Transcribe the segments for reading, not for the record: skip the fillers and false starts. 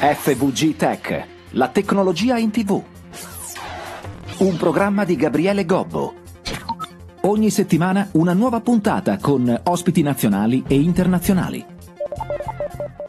FVG Tech, la tecnologia in TV. Un programma di Gabriele Gobbo. Ogni settimana una nuova puntata con ospiti nazionali e internazionali.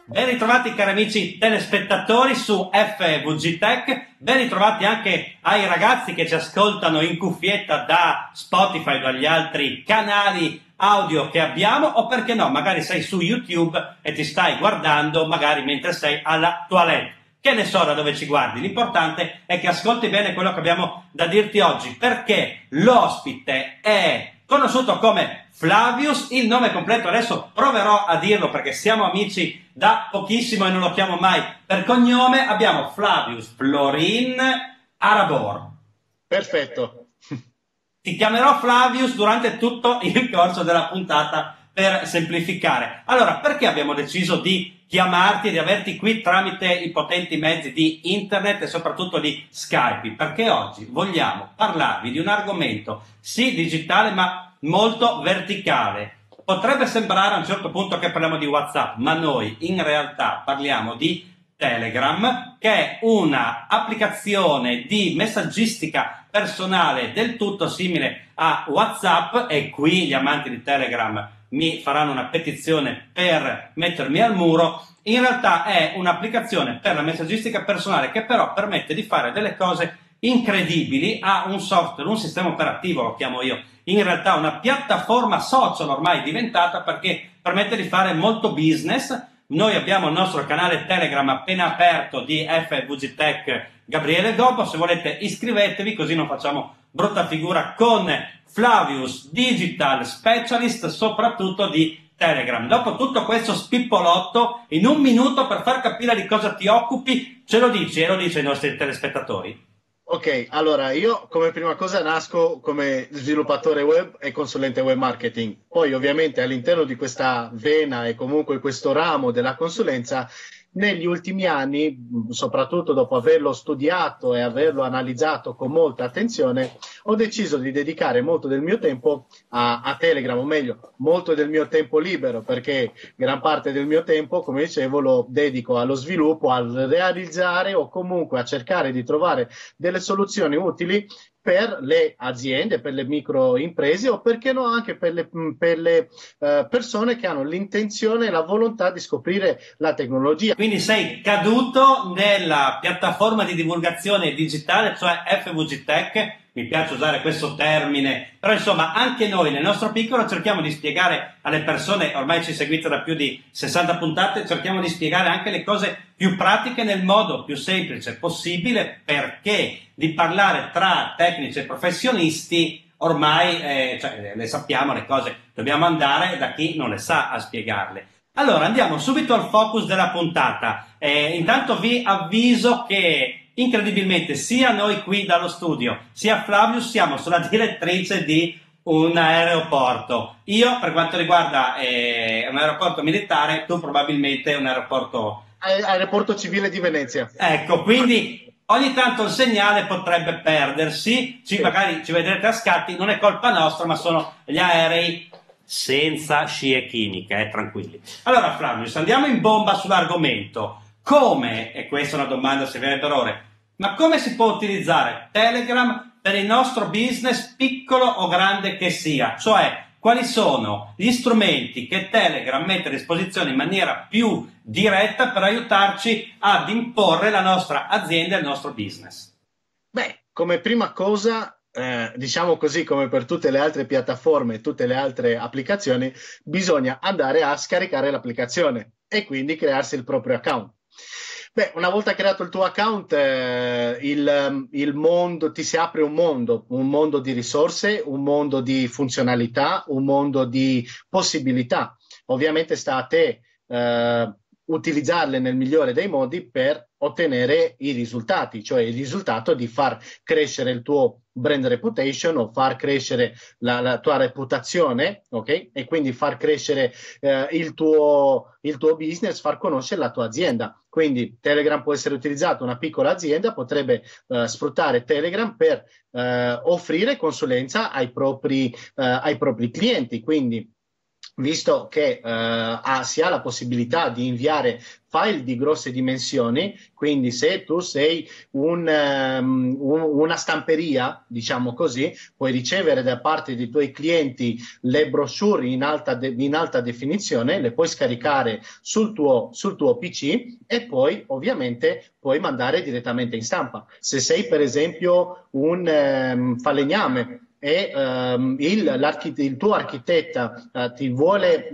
Ben ritrovati cari amici telespettatori su FVG Tech, ben ritrovati anche ai ragazzi che ci ascoltano in cuffietta da Spotify o dagli altri canali audio che abbiamo, o perché no, magari sei su YouTube e ti stai guardando magari mentre sei alla toilette. Che ne so da dove ci guardi, l'importante è che ascolti bene quello che abbiamo da dirti oggi, perché l'ospite è conosciuto come Flavius, il nome completo adesso proverò a dirlo perché siamo amici da pochissimo e non lo chiamo mai per cognome. Abbiamo Flavius Florin Harabor. Perfetto. Ti chiamerò Flavius durante tutto il corso della puntata per semplificare. Allora, perché abbiamo deciso di chiamarti e di averti qui tramite i potenti mezzi di internet e soprattutto di Skype? Perché oggi vogliamo parlarvi di un argomento sì digitale ma molto verticale. Potrebbe sembrare a un certo punto che parliamo di WhatsApp, ma noi in realtà parliamo di Telegram, che è una applicazione di messaggistica personale del tutto simile a WhatsApp, e qui gli amanti di Telegram mi faranno una petizione per mettermi al muro. In realtà è un'applicazione per la messaggistica personale che però permette di fare delle cose incredibili. Ha un software, un sistema operativo lo chiamo io, in realtà una piattaforma social ormai diventata, perché permette di fare molto business. Noi abbiamo il nostro canale Telegram appena aperto di FVG Tech Gabriele Gobbo, se volete iscrivetevi così non facciamo brutta figura con Flavius Digital Specialist, soprattutto di Telegram. Dopo tutto questo spippolotto, in un minuto per far capire di cosa ti occupi, ce lo dici e lo dice ai nostri telespettatori. Ok, allora io come prima cosa nasco come sviluppatore web e consulente web marketing, poi ovviamente all'interno di questa vena e comunque questo ramo della consulenza negli ultimi anni, soprattutto dopo averlo studiato e averlo analizzato con molta attenzione, ho deciso di dedicare molto del mio tempo a Telegram, o meglio, molto del mio tempo libero, perché gran parte del mio tempo, come dicevo, lo dedico allo sviluppo, al realizzare o comunque a cercare di trovare delle soluzioni utili per le aziende, per le microimprese o perché no anche per le persone che hanno l'intenzione e la volontà di scoprire la tecnologia. Quindi sei caduto nella piattaforma di divulgazione digitale, cioè FVG Tech, mi piace usare questo termine, però insomma anche noi nel nostro piccolo cerchiamo di spiegare alle persone, ormai ci seguite da più di 60 puntate, cerchiamo di spiegare anche le cose più pratiche nel modo più semplice possibile, perché di parlare tra tecnici e professionisti ormai cioè, le sappiamo le cose, dobbiamo andare da chi non le sa a spiegarle. Allora andiamo subito al focus della puntata. Intanto vi avviso che incredibilmente sia noi qui dallo studio sia Flavius siamo sulla direttrice di un aeroporto. Io per quanto riguarda un aeroporto militare, tu probabilmente un aeroporto... Aeroporto civile di Venezia. Ecco, quindi ogni tanto il segnale potrebbe perdersi, sì. Magari ci vedrete a scatti, non è colpa nostra ma sono gli aerei senza scie chimiche, tranquilli. Allora Flavius, andiamo in bomba sull'argomento. Come, e questa è una domanda se viene per ore, ma come si può utilizzare Telegram per il nostro business, piccolo o grande che sia? Cioè, quali sono gli strumenti che Telegram mette a disposizione in maniera più diretta per aiutarci ad imporre la nostra azienda e il nostro business? Beh, come prima cosa... diciamo così, come per tutte le altre piattaforme, tutte le altre applicazioni, bisogna andare a scaricare l'applicazione e quindi crearsi il proprio account. Beh, una volta creato il tuo account, il mondo ti si apre, un mondo di risorse, un mondo di funzionalità, un mondo di possibilità. Ovviamente sta a te utilizzarle nel migliore dei modi per ottenere i risultati, cioè il risultato di far crescere il tuo brand reputation o far crescere la tua reputazione, ok? E quindi far crescere il tuo business, far conoscere la tua azienda. Quindi Telegram può essere utilizzato, una piccola azienda potrebbe sfruttare Telegram per offrire consulenza ai propri clienti, quindi visto che si ha la possibilità di inviare file di grosse dimensioni, quindi se tu sei una stamperia, diciamo così, puoi ricevere da parte dei tuoi clienti le brochure in alta definizione, le puoi scaricare sul tuo PC e poi ovviamente puoi mandare direttamente in stampa. Se sei per esempio un falegname e il tuo architetta ti vuole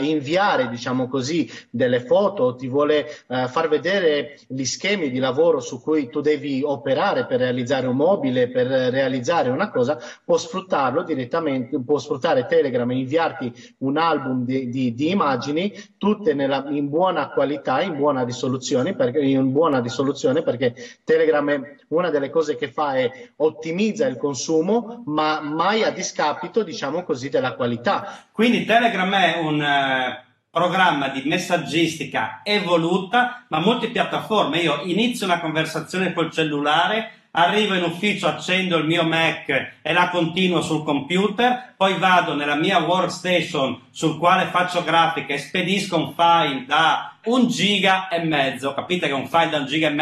inviare, diciamo così, delle foto, ti vuole far vedere gli schemi di lavoro su cui tu devi operare per realizzare un mobile, per realizzare una cosa, può sfruttarlo direttamente, può sfruttare Telegram e inviarti un album di immagini, tutte in buona qualità, in buona risoluzione, perché Telegram, una delle cose che fa è ottimizza il consumo, ma mai a discapito, diciamo così, della qualità. Quindi Telegram è un programma di messaggistica evoluta, ma multipiattaforme. Io inizio una conversazione col cellulare, arrivo in ufficio, accendo il mio Mac e la continuo sul computer, poi vado nella mia workstation sul quale faccio grafica e spedisco un file da 1,5 giga. Capite che un file da 1,5 giga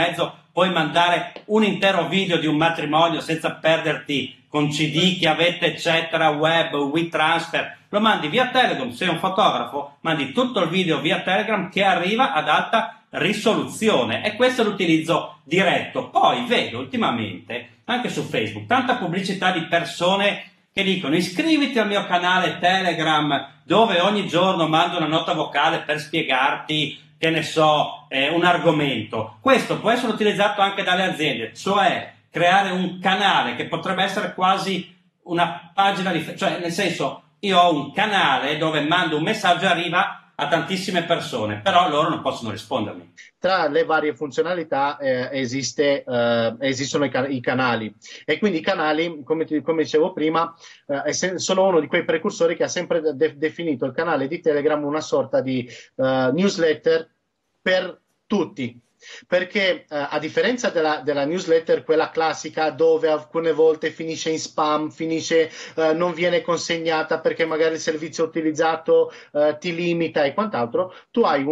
puoi mandare un intero video di un matrimonio senza perderti con CD, chiavette, eccetera, web, WeTransfer, lo mandi via Telegram. Sei un fotografo, mandi tutto il video via Telegram che arriva ad alta risoluzione, e questo è l'utilizzo diretto. Poi vedo ultimamente anche su Facebook tanta pubblicità di persone che dicono: iscriviti al mio canale Telegram dove ogni giorno mando una nota vocale per spiegarti, che ne so, un argomento. Questo può essere utilizzato anche dalle aziende, cioè creare un canale che potrebbe essere quasi una pagina di cioè, nel senso, io ho un canale dove mando un messaggio e arriva a tantissime persone, però loro non possono rispondermi. Tra le varie funzionalità esistono i canali, e quindi i canali, come dicevo prima, sono uno di quei precursori che ha sempre definito il canale di Telegram una sorta di newsletter per tutti. Perché a differenza della newsletter, quella classica, dove alcune volte finisce in spam, non viene consegnata perché magari il servizio utilizzato ti limita e quant'altro, tu hai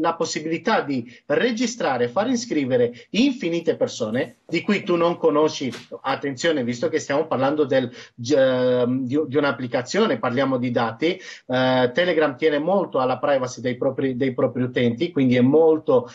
la possibilità di registrare, far iscrivere infinite persone di cui tu non conosci. Attenzione, visto che stiamo parlando di un'applicazione, parliamo di dati, Telegram tiene molto alla privacy dei propri utenti, quindi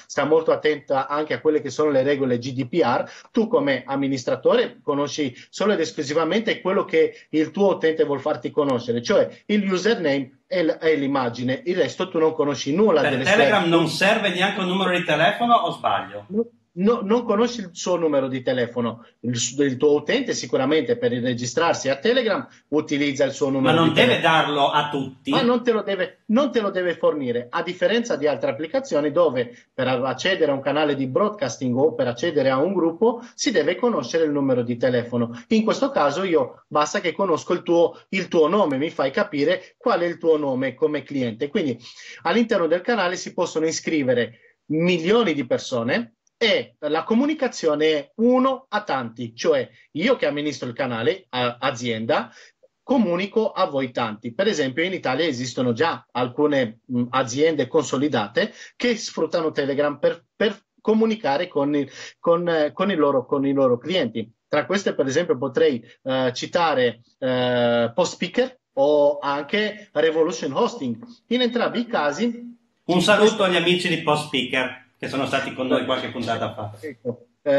sta molto attenta anche a quelle che sono le regole GDPR. Tu come amministratore conosci solo ed esclusivamente quello che il tuo utente vuol farti conoscere, cioè il username e l'immagine. Il resto tu non conosci nulla. Per Telegram non serve neanche un numero di telefono, o sbaglio? No, non conosci il suo numero di telefono. Il tuo utente sicuramente, per registrarsi a Telegram, utilizza il suo numero di telefono. Ma non deve darlo a tutti. Ma non te lo deve fornire, a differenza di altre applicazioni dove per accedere a un canale di broadcasting o per accedere a un gruppo si deve conoscere il numero di telefono. In questo caso io basta che conosco il tuo nome, mi fai capire qual è il tuo nome come cliente. Quindi all'interno del canale si possono iscrivere milioni di persone, e la comunicazione è uno a tanti, cioè io che amministro il canale, azienda, comunico a voi tanti. Per esempio in Italia esistono già alcune aziende consolidate che sfruttano Telegram per comunicare con i loro clienti. Tra queste, per esempio, potrei citare PostSpeaker o anche Revolution Hosting. In entrambi i casi... Un saluto agli amici di PostSpeaker, che sono stati con noi qualche puntata fa. Ecco. Per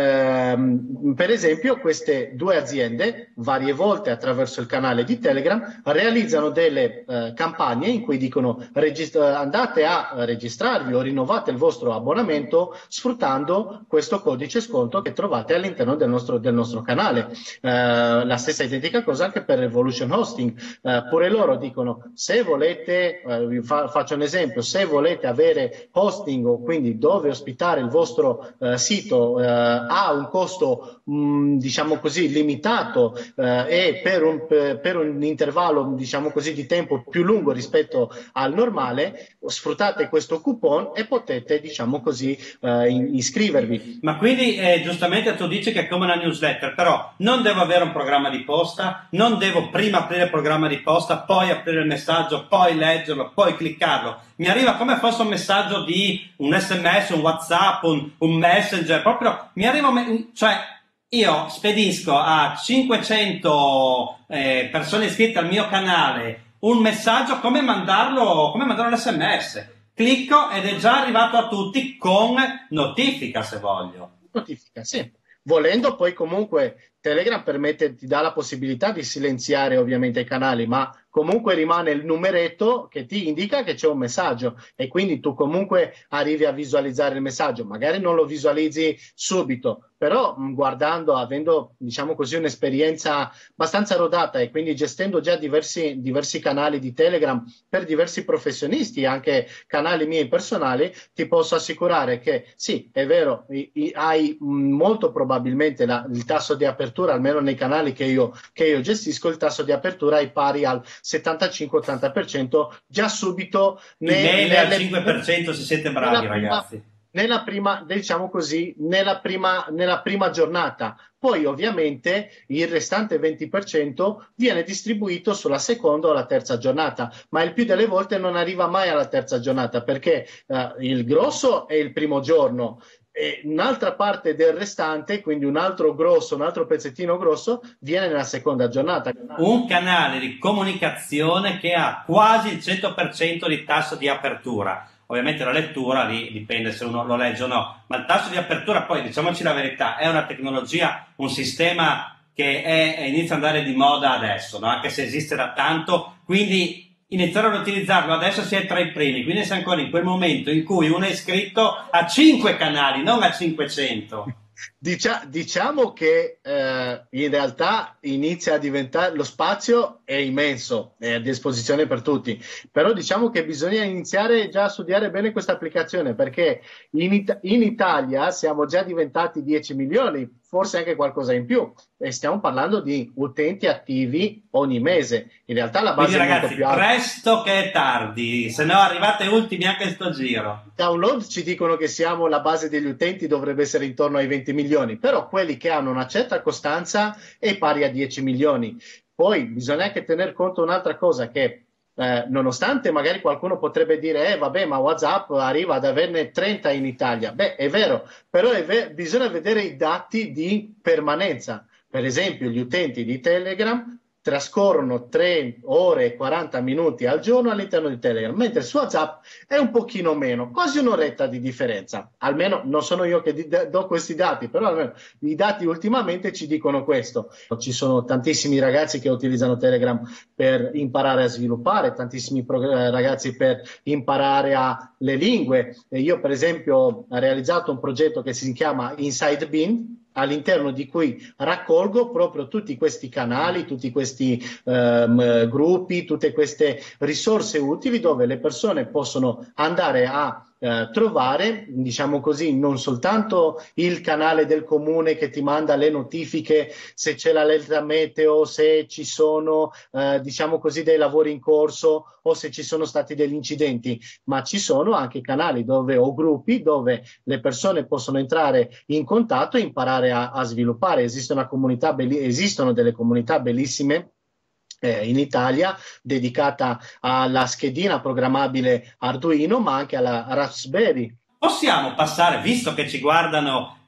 esempio queste due aziende varie volte attraverso il canale di Telegram realizzano delle campagne in cui dicono: andate a registrarvi o rinnovate il vostro abbonamento sfruttando questo codice sconto che trovate all'interno del nostro canale. La stessa identica cosa anche per Revolution Hosting. Pure loro dicono: se volete, faccio un esempio, se volete avere hosting, o quindi dove ospitare il vostro sito ha un costo diciamo così limitato e per un intervallo diciamo così di tempo più lungo rispetto al normale, sfruttate questo coupon e potete diciamo così iscrivervi. Ma quindi giustamente tu dici che è come una newsletter, però non devo avere un programma di posta, non devo prima aprire il programma di posta, poi aprire il messaggio, poi leggerlo, poi cliccarlo. Mi arriva come fosse un messaggio di un SMS, un WhatsApp, un Messenger, proprio mi arriva, cioè io spedisco a 500 persone iscritte al mio canale un messaggio, come mandarlo l'SMS. Clicco ed è già arrivato a tutti con notifica, se voglio. Notifica, sì. Volendo poi comunque Telegram permette, ti dà la possibilità di silenziare ovviamente i canali, ma comunque rimane il numeretto che ti indica che c'è un messaggio e quindi tu comunque arrivi a visualizzare il messaggio, magari non lo visualizzi subito, però guardando, avendo diciamo così un'esperienza abbastanza rodata e quindi gestendo già diversi canali di Telegram per diversi professionisti, anche canali miei personali, ti posso assicurare che sì, è vero, hai molto probabilmente il tasso di apertura, almeno nei canali che io gestisco, il tasso di apertura è pari al 75-80% già subito, al 5% se siete bravi ragazzi. Nella prima giornata. Poi ovviamente il restante 20% viene distribuito sulla seconda o la terza giornata, ma il più delle volte non arriva mai alla terza giornata perché il grosso è il primo giorno. E un'altra parte del restante, quindi un altro pezzettino grosso, viene nella seconda giornata. Un canale di comunicazione che ha quasi il 100% di tasso di apertura. Ovviamente la lettura lì dipende se uno lo legge o no, ma il tasso di apertura, poi diciamoci la verità, è una tecnologia, un sistema che inizia ad andare di moda adesso, no? Anche se esiste da tanto, quindi iniziare ad utilizzarlo adesso si è tra i primi, quindi si è ancora in quel momento in cui uno è iscritto a 5 canali, non a 500. Diciamo che in realtà inizia a diventare, lo spazio è immenso, è a disposizione per tutti, però diciamo che bisogna iniziare già a studiare bene questa applicazione, perché in Italia siamo già diventati 10 milioni, forse anche qualcosa in più, e stiamo parlando di utenti attivi ogni mese. In realtà la base, quindi, è ragazzi, molto più alta. Presto che è tardi, se no arrivate ultimi anche in sto giro. Download ci dicono che siamo, la base degli utenti dovrebbe essere intorno ai 20 milioni, però quelli che hanno una certa costanza è pari a 10 milioni. Poi bisogna anche tener conto un'altra cosa, che nonostante magari qualcuno potrebbe dire vabbè, ma WhatsApp arriva ad averne 30 in Italia, beh è vero, però bisogna vedere i dati di permanenza. Per esempio gli utenti di Telegram trascorrono 3 ore e 40 minuti al giorno all'interno di Telegram, mentre su WhatsApp è un pochino meno, quasi un'oretta di differenza. Almeno non sono io che do questi dati, però almeno i dati ultimamente ci dicono questo. Ci sono tantissimi ragazzi che utilizzano Telegram per imparare a sviluppare, tantissimi ragazzi per imparare le lingue. Io per esempio ho realizzato un progetto che si chiama InsideBind, all'interno di cui raccolgo proprio tutti questi canali, tutti questi gruppi, tutte queste risorse utili dove le persone possono andare a trovare, diciamo così, non soltanto il canale del comune che ti manda le notifiche se c'è la lettera meteo, se ci sono diciamo così dei lavori in corso o se ci sono stati degli incidenti, ma ci sono anche canali dove, o gruppi dove le persone possono entrare in contatto e imparare a sviluppare. Esistono delle comunità bellissime in Italia dedicata alla schedina programmabile Arduino, ma anche alla Raspberry. Possiamo passare, visto che ci guardano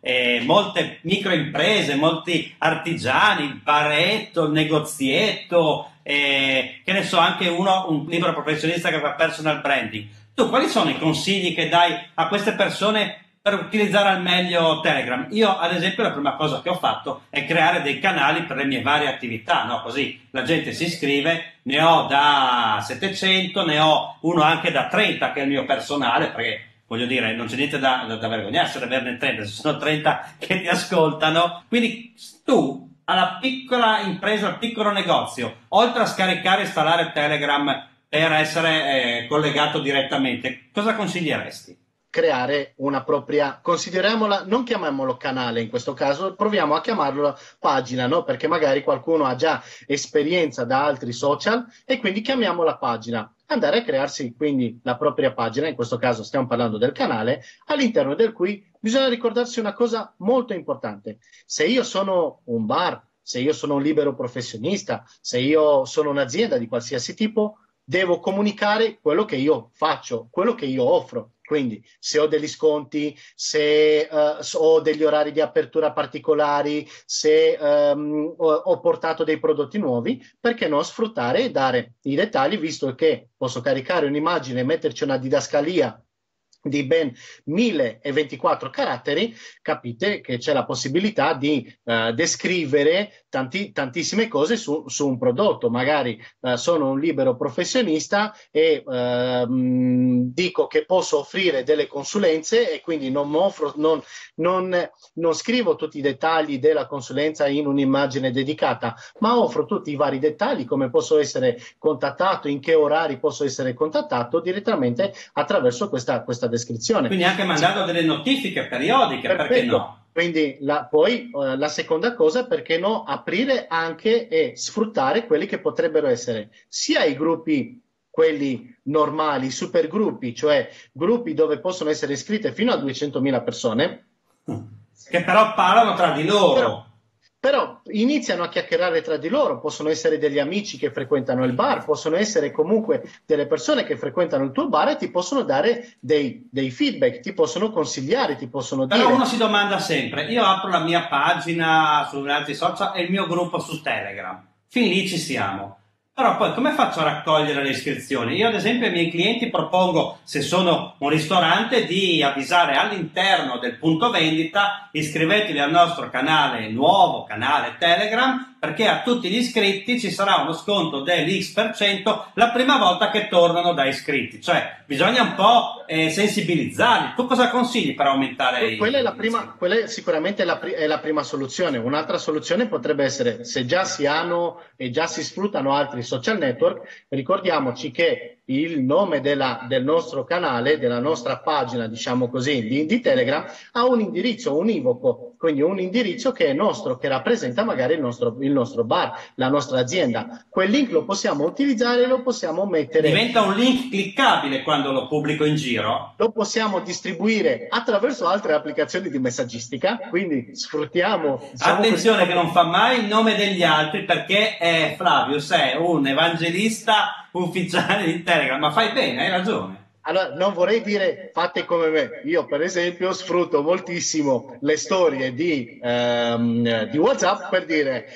molte microimprese, molti artigiani, il baretto, il negozietto, che ne so, anche un libero professionista che fa personal branding. Tu quali sono i consigli che dai a queste persone per utilizzare al meglio Telegram? Io ad esempio la prima cosa che ho fatto è creare dei canali per le mie varie attività, no? Così la gente si iscrive, ne ho da 700, ne ho uno anche da 30 che è il mio personale, perché voglio dire non c'è niente da vergognarsi ad averne 30, ci sono 30 che ti ascoltano. Quindi tu alla piccola impresa, al piccolo negozio, oltre a scaricare e installare Telegram per essere collegato direttamente, cosa consiglieresti? creare una propria, consideriamola, non chiamiamolo canale in questo caso, proviamo a chiamarlo pagina, no? Perché magari qualcuno ha già esperienza da altri social e quindi chiamiamola pagina. Andare a crearsi quindi la propria pagina, in questo caso stiamo parlando del canale, all'interno del cui bisogna ricordarsi una cosa molto importante. Se io sono un bar, se io sono un libero professionista, se io sono un'azienda di qualsiasi tipo, devo comunicare quello che io faccio, quello che io offro. Quindi se ho degli sconti, se ho degli orari di apertura particolari, se ho portato dei prodotti nuovi, perché non sfruttare e dare i dettagli, visto che posso caricare un'immagine e metterci una didascalia di ben 1024 caratteri, capite che c'è la possibilità di descrivere tantissime cose su un prodotto. Magari sono un libero professionista e dico che posso offrire delle consulenze e quindi non scrivo tutti i dettagli della consulenza in un'immagine dedicata, ma offro tutti i vari dettagli, come posso essere contattato, in che orari posso essere contattato, direttamente attraverso questa descrizione. Quindi anche mandato delle notifiche periodiche, perfetto. Perché no? Quindi poi la seconda cosa, perché no, aprire anche e sfruttare quelli che potrebbero essere sia i gruppi, quelli normali, supergruppi, cioè gruppi dove possono essere iscritte fino a 200.000 persone. Che però parlano tra di loro. Però iniziano a chiacchierare tra di loro, possono essere degli amici che frequentano il bar, possono essere comunque delle persone che frequentano il tuo bar e ti possono dare dei feedback, ti possono consigliare, ti possono dire... Però uno si domanda sempre, io apro la mia pagina sugli altri social e il mio gruppo su Telegram, fin lì ci siamo. Però poi come faccio a raccogliere le iscrizioni? Io ad esempio ai miei clienti propongo, se sono un ristorante, di avvisare all'interno del punto vendita: iscrivetevi al nostro canale, nuovo canale Telegram, perché a tutti gli iscritti ci sarà uno sconto dell'X% la prima volta che tornano da iscritti. Cioè bisogna un po' sensibilizzarli. Tu cosa consigli per aumentare? Quella è sicuramente la prima soluzione. Un'altra soluzione potrebbe essere, se già si hanno e già si sfruttano altri social network, ricordiamoci che il nome del nostro canale, della nostra pagina, diciamo così, di Telegram, ha un indirizzo univoco, quindi un indirizzo che è nostro, che rappresenta magari il nostro bar, la nostra azienda. Quel link lo possiamo utilizzare, lo possiamo mettere... Diventa un link cliccabile quando lo pubblico in giro? Lo possiamo distribuire attraverso altre applicazioni di messaggistica, quindi sfruttiamo... Attenzione che non fa mai il nome degli altri, perché Flavius è un evangelista ufficiale di Telegram, ma fai bene, hai ragione. Allora, non vorrei dire fate come me. Io per esempio sfrutto moltissimo le storie di WhatsApp per dire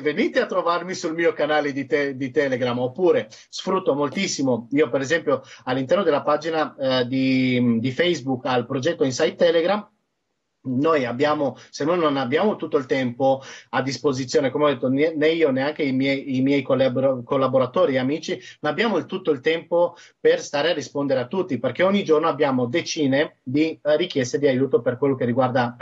venite a trovarmi sul mio canale di Telegram, oppure sfrutto moltissimo, io per esempio all'interno della pagina di Facebook al progetto Inside Telegram. Noi abbiamo, se noi non abbiamo tutto il tempo a disposizione, come ho detto, né io neanche i miei collaboratori e amici, non abbiamo tutto il tempo per stare a rispondere a tutti, perché ogni giorno abbiamo decine di richieste di aiuto per quello che riguarda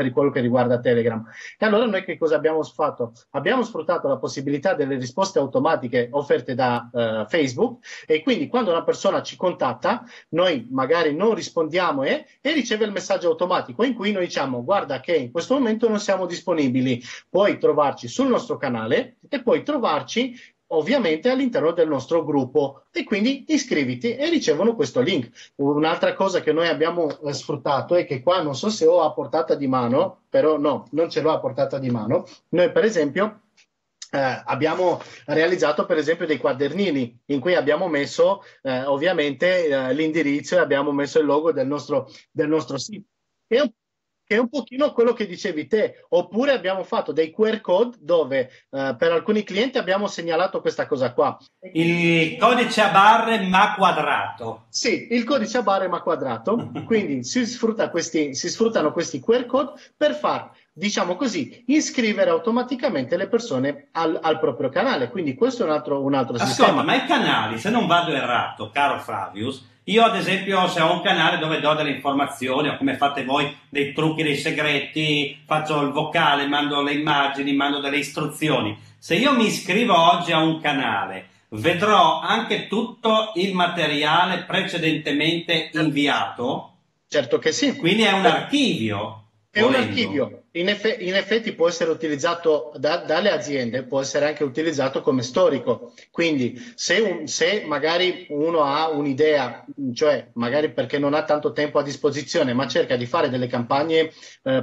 Telegram. E allora noi che cosa abbiamo fatto? Abbiamo sfruttato la possibilità delle risposte automatiche offerte da Facebook, e quindi quando una persona ci contatta, noi magari non rispondiamo e riceve il messaggio automatico in cui noi diciamo: guarda che in questo momento non siamo disponibili, puoi trovarci sul nostro canale e puoi trovarci ovviamente all'interno del nostro gruppo, e quindi iscriviti, e ricevono questo link. Un'altra cosa che noi abbiamo sfruttato, e che qua non so se ho a portata di mano, però no, non ce l'ho a portata di mano, noi per esempio abbiamo realizzato per esempio dei quadernini in cui abbiamo messo ovviamente l'indirizzo e abbiamo messo il logo del nostro sito, che è un pochino quello che dicevi te. Oppure abbiamo fatto dei QR code dove per alcuni clienti abbiamo segnalato questa cosa qua. Il codice a barre ma quadrato. Sì, il codice a barre ma quadrato. Quindi si sfruttano questi QR code per far, diciamo così, iscrivere automaticamente le persone al proprio canale. Quindi questo è un altro sistema. Ma i canali, se non vado errato, caro Flavius, io ad esempio se ho un canale dove do delle informazioni, o come fate voi, dei trucchi, dei segreti, faccio il vocale, mando le immagini, mando delle istruzioni, se io mi iscrivo oggi a un canale vedrò anche tutto il materiale precedentemente inviato? Certo che sì. Quindi è un archivio. È un archivio. In effetti può essere utilizzato dalle aziende, può essere anche utilizzato come storico. Quindi se magari uno ha un'idea, cioè magari perché non ha tanto tempo a disposizione, ma cerca di fare delle campagne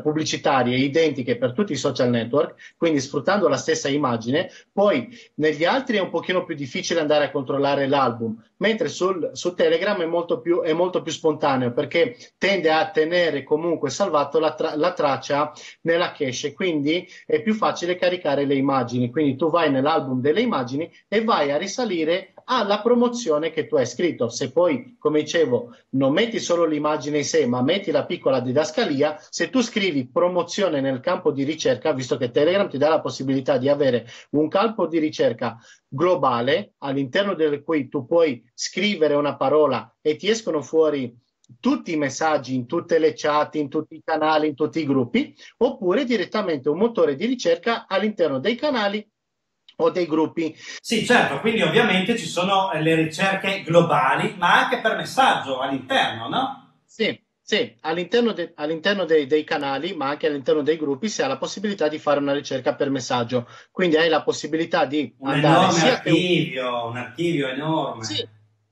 pubblicitarie identiche per tutti i social network, quindi sfruttando la stessa immagine, poi negli altri è un pochino più difficile andare a controllare l'album, mentre su Telegram è molto più spontaneo, perché tende a tenere comunque salvato la traccia nella cache, quindi è più facile caricare le immagini. Quindi tu vai nell'album delle immagini e vai a risalire alla promozione che tu hai scritto. Se poi, come dicevo, non metti solo l'immagine in sé, ma metti la piccola didascalia, se tu scrivi promozione nel campo di ricerca, visto che Telegram ti dà la possibilità di avere un campo di ricerca globale all'interno del cui tu puoi scrivere una parola e ti escono fuori tutti i messaggi, in tutte le chat, in tutti i canali, in tutti i gruppi, oppure direttamente un motore di ricerca all'interno dei canali o dei gruppi. Sì, certo, quindi ovviamente ci sono le ricerche globali, ma anche per messaggio all'interno, no? Sì, all'interno dei canali, ma anche all'interno dei gruppi si ha la possibilità di fare una ricerca per messaggio, quindi hai la possibilità di andare sia archivio, un archivio enorme.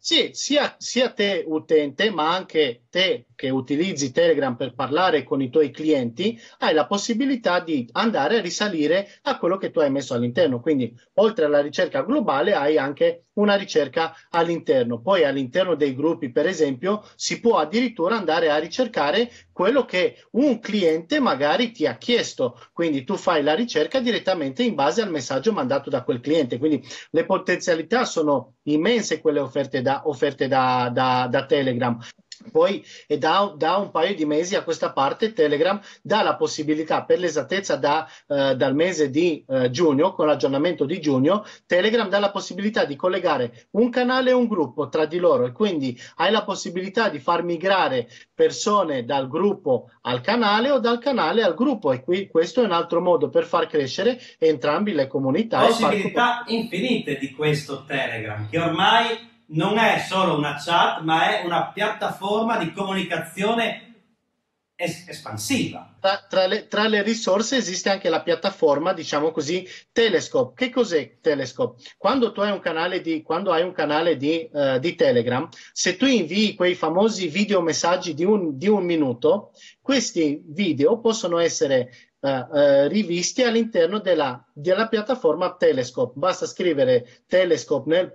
Sì, sia te utente, ma anche te che utilizzi Telegram per parlare con i tuoi clienti, hai la possibilità di andare a risalire a quello che tu hai messo all'interno. Quindi, oltre alla ricerca globale, hai anche una ricerca all'interno. Poi all'interno dei gruppi, per esempio, si può addirittura andare a ricercare quello che un cliente magari ti ha chiesto. Quindi tu fai la ricerca direttamente in base al messaggio mandato da quel cliente. Quindi le potenzialità sono immense, quelle offerte da Telegram. Poi da un paio di mesi a questa parte Telegram dà la possibilità, per l'esattezza dal mese di giugno, con l'aggiornamento di giugno, Telegram dà la possibilità di collegare un canale e un gruppo tra di loro, e quindi hai la possibilità di far migrare persone dal gruppo al canale o dal canale al gruppo, e qui questo è un altro modo per far crescere entrambi le comunità. Possibilità infinite di questo Telegram, che ormai non è solo una chat, ma è una piattaforma di comunicazione espansiva. Tra le risorse esiste anche la piattaforma, diciamo così, Telescope. Che cos'è Telescope? Quando tu hai un canale di Telegram, se tu invii quei famosi video messaggi di un minuto, questi video possono essere rivisti all'interno della piattaforma Telescope. Basta scrivere Telescope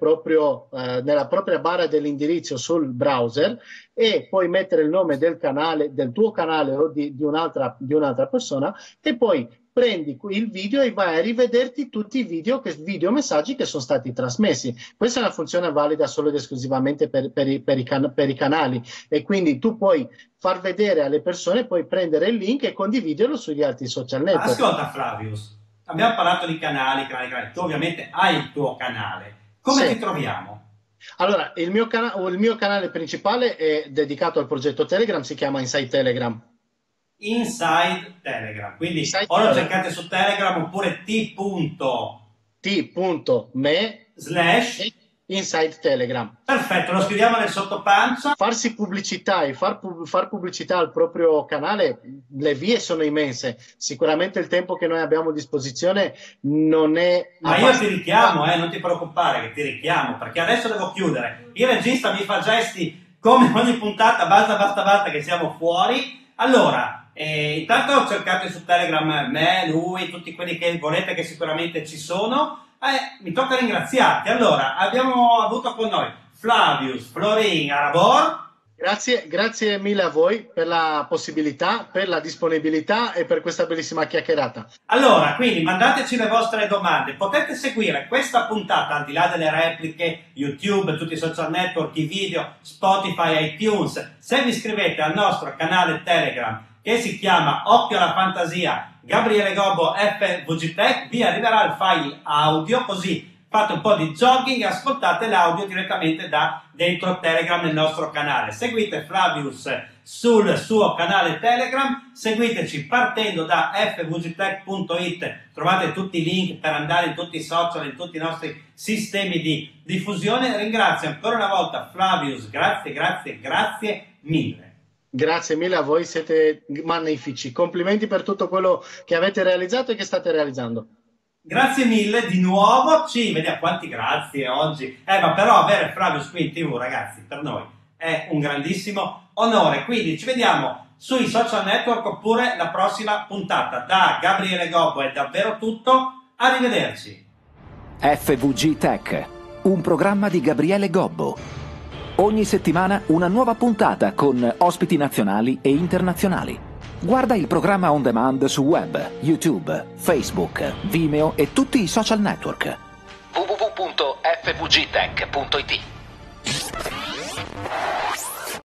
nella propria barra dell'indirizzo sul browser e poi mettere il nome del canale, del tuo canale o di un'altra persona, e poi prendi il video e vai a rivederti tutti i video messaggi che sono stati trasmessi. Questa è una funzione valida solo ed esclusivamente per i canali, e quindi tu puoi far vedere alle persone, puoi prendere il link e condividerlo sugli altri social network. Ascolta Flavius, abbiamo parlato di canali, tu ovviamente hai il tuo canale, come ti troviamo? Allora, il mio canale principale è dedicato al progetto Telegram, si chiama Inside Telegram, quindi o lo cercate su Telegram oppure t.me/InsideTelegram. Perfetto, lo scriviamo nel sottopancia. Farsi pubblicità e far pubblicità al proprio canale, le vie sono immense. Sicuramente il tempo che noi abbiamo a disposizione non è... Ma io ti richiamo, non ti preoccupare che ti richiamo, perché adesso devo chiudere. Il regista mi fa gesti come ogni puntata, basta che siamo fuori. Allora, intanto cercate su Telegram me, lui, tutti quelli che volete, che sicuramente ci sono. Mi tocca ringraziarti. Allora, abbiamo avuto con noi Flavius Florin Harabor. Grazie mille a voi per la possibilità, per la disponibilità e per questa bellissima chiacchierata. Allora, quindi mandateci le vostre domande. Potete seguire questa puntata, al di là delle repliche, YouTube, tutti i social network, i video, Spotify, iTunes, se vi iscrivete al nostro canale Telegram che si chiama Occhio alla Fantasia, Gabriele Gobbo FVG Tech, vi arriverà il file audio, così fate un po' di jogging e ascoltate l'audio direttamente da dentro Telegram nel nostro canale. Seguite Flavius sul suo canale Telegram, seguiteci partendo da fvgtech.it, trovate tutti i link per andare in tutti i social, in tutti i nostri sistemi di diffusione. Ringrazio ancora una volta Flavius, grazie mille. Grazie mille a voi, siete magnifici. Complimenti per tutto quello che avete realizzato e che state realizzando. Grazie mille di nuovo. Sì, vediamo quanti grazie oggi. Ma però avere Flavius qui in TV, ragazzi, per noi è un grandissimo onore. Quindi ci vediamo sui social network oppure la prossima puntata. Da Gabriele Gobbo è davvero tutto. Arrivederci. FVG Tech, un programma di Gabriele Gobbo. Ogni settimana una nuova puntata con ospiti nazionali e internazionali. Guarda il programma on demand su web, YouTube, Facebook, Vimeo e tutti i social network. www.fvgtech.it